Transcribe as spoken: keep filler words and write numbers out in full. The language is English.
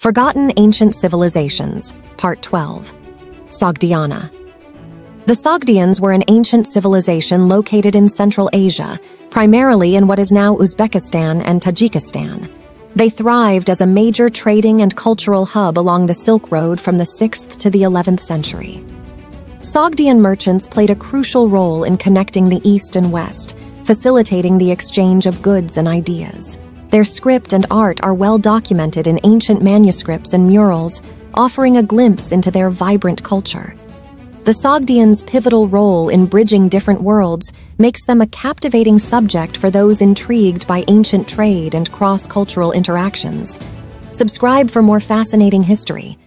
Forgotten Ancient Civilizations, Part twelve, Sogdiana. The Sogdians were an ancient civilization located in Central Asia, primarily in what is now Uzbekistan and Tajikistan. They thrived as a major trading and cultural hub along the Silk Road from the sixth to the eleventh century. Sogdian merchants played a crucial role in connecting the East and West, facilitating the exchange of goods and ideas. Their script and art are well documented in ancient manuscripts and murals, offering a glimpse into their vibrant culture. The Sogdians' pivotal role in bridging different worlds makes them a captivating subject for those intrigued by ancient trade and cross-cultural interactions. Subscribe for more fascinating history.